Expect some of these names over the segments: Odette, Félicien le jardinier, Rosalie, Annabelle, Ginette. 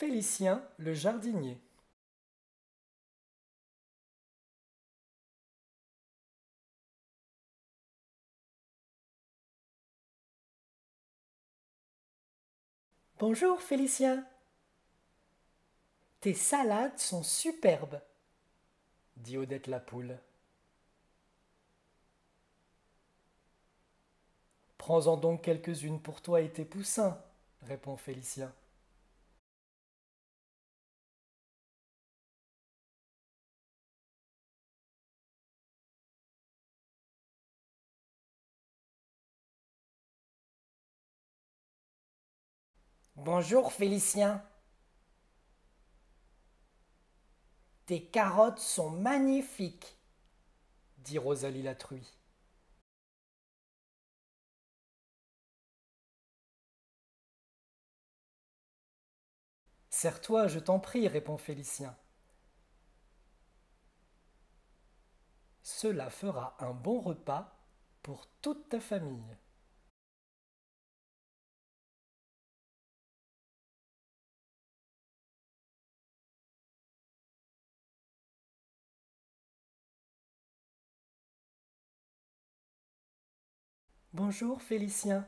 Félicien le jardinier. Bonjour Félicien. Tes salades sont superbes, dit Odette la poule. Prends-en donc quelques-unes pour toi et tes poussins, répond Félicien. Bonjour Félicien. Tes carottes sont magnifiques, dit Rosalie la truie. Sers-toi, je t'en prie, répond Félicien. Cela fera un bon repas pour toute ta famille. Bonjour Félicien.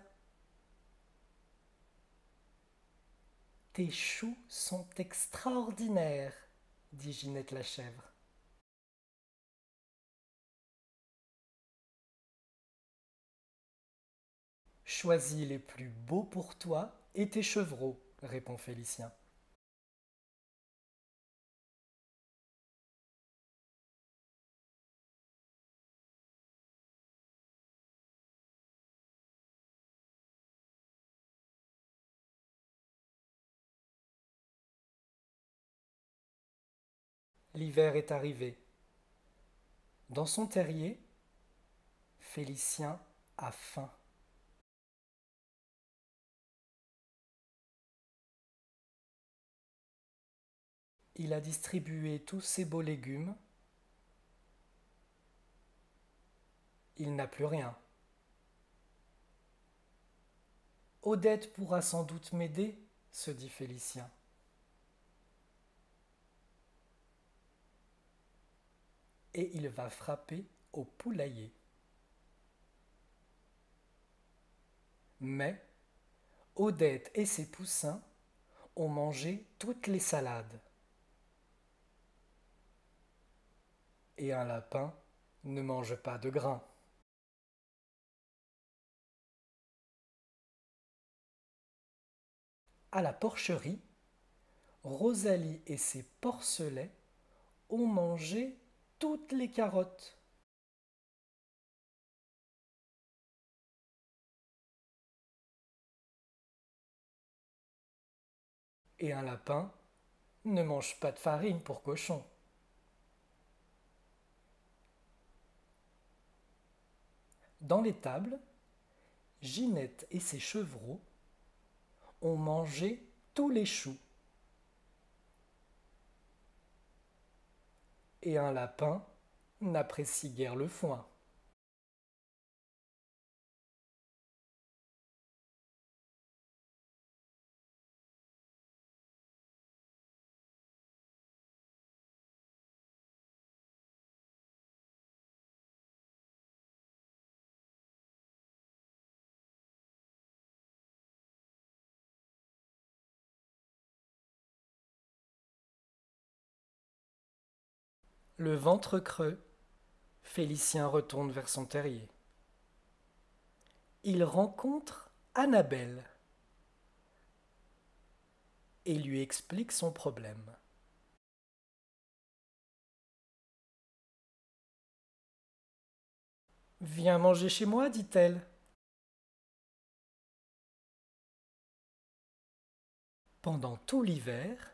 Tes choux sont extraordinaires, dit Ginette la chèvre. Choisis les plus beaux pour toi et tes chevreaux, répond Félicien. L'hiver est arrivé. Dans son terrier, Félicien a faim. Il a distribué tous ses beaux légumes. Il n'a plus rien. Odette pourra sans doute m'aider, se dit Félicien. Et il va frapper au poulailler. Mais Odette et ses poussins ont mangé toutes les salades. Et un lapin ne mange pas de grains. À la porcherie, Rosalie et ses porcelets ont mangé toutes les carottes. Et un lapin ne mange pas de farine pour cochon. Dans l'étable, Ginette et ses chevreaux ont mangé tous les choux. Et un lapin n'apprécie guère le foin. Le ventre creux, Félicien retourne vers son terrier. Il rencontre Annabelle et lui explique son problème. « Viens manger chez moi, dit-elle. » Pendant tout l'hiver,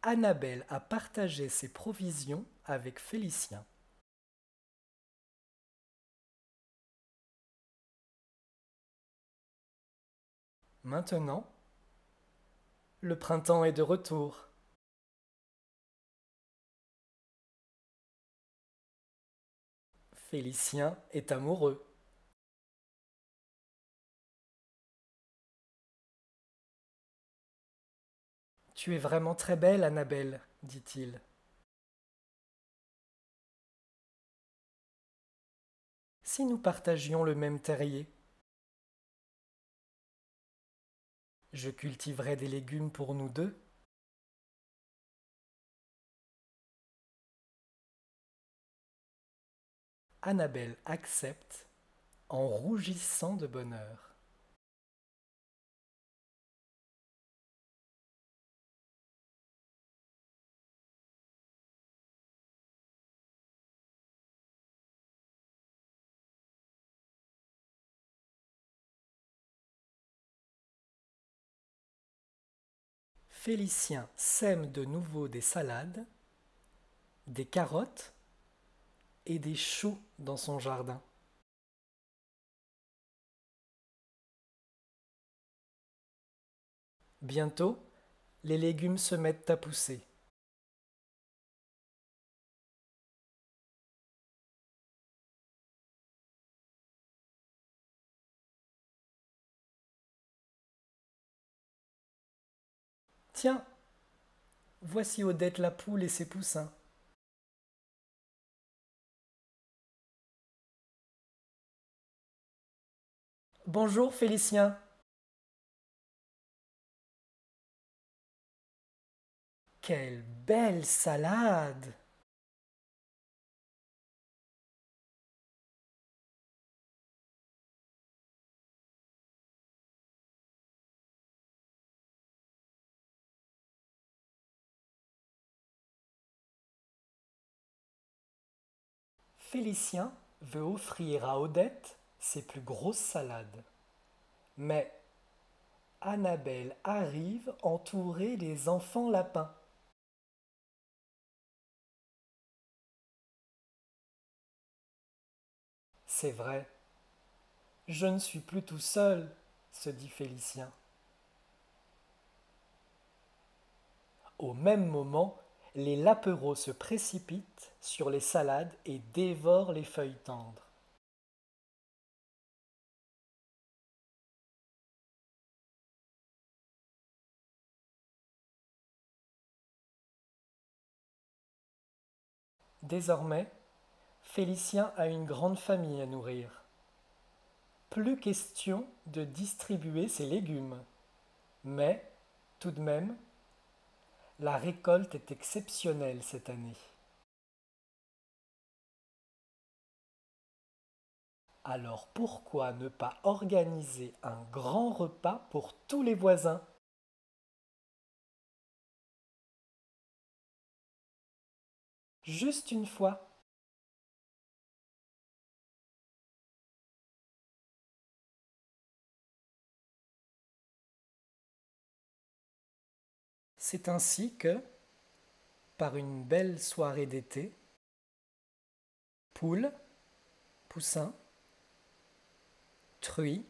Annabelle a partagé ses provisions avec Félicien. Maintenant, le printemps est de retour. Félicien est amoureux. « Tu es vraiment très belle, Annabelle, » dit-il. Si nous partagions le même terrier, je cultiverais des légumes pour nous deux. Annabelle accepte en rougissant de bonheur. Félicien sème de nouveau des salades, des carottes et des choux dans son jardin. Bientôt, les légumes se mettent à pousser. Tiens, voici Odette la poule et ses poussins. Bonjour Félicien. Quelle belle salade! Félicien veut offrir à Odette ses plus grosses salades. Mais Annabelle arrive entourée des enfants lapins. C'est vrai, je ne suis plus tout seul, se dit Félicien. Au même moment, les lapéros se précipitent sur les salades et dévorent les feuilles tendres. Désormais, Félicien a une grande famille à nourrir. Plus question de distribuer ses légumes, mais tout de même, la récolte est exceptionnelle cette année. Alors pourquoi ne pas organiser un grand repas pour tous les voisins? Juste une fois. C'est ainsi que, par une belle soirée d'été, poules, poussins, truies,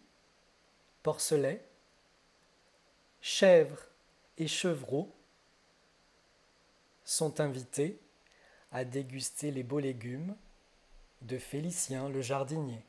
porcelets, chèvres et chevreaux sont invités à déguster les beaux légumes de Félicien le jardinier.